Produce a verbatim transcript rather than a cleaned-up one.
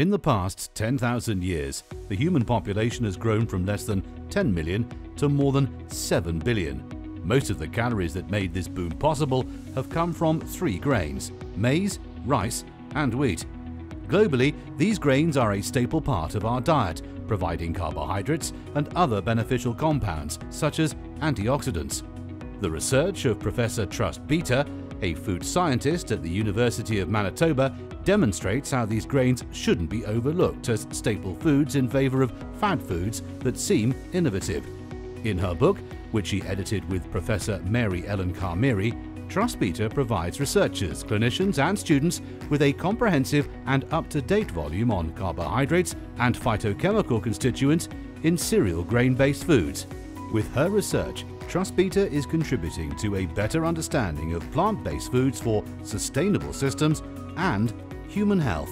In the past ten thousand years, the human population has grown from less than ten million to more than seven billion. Most of the calories that made this boom possible have come from three grains: maize, rice, and wheat. Globally, these grains are a staple part of our diet, providing carbohydrates and other beneficial compounds, such as antioxidants. The research of Professor Trust Beta, a food scientist at the University of Manitoba, demonstrates how these grains shouldn't be overlooked as staple foods in favor of fad foods that seem innovative. In her book, which she edited with Professor Mary Ellen Camire, Trust Beta provides researchers, clinicians and students with a comprehensive and up-to-date volume on carbohydrates and phytochemical constituents in cereal grain-based foods. With her research, Trust Beta is contributing to a better understanding of plant-based foods for sustainable systems and human health.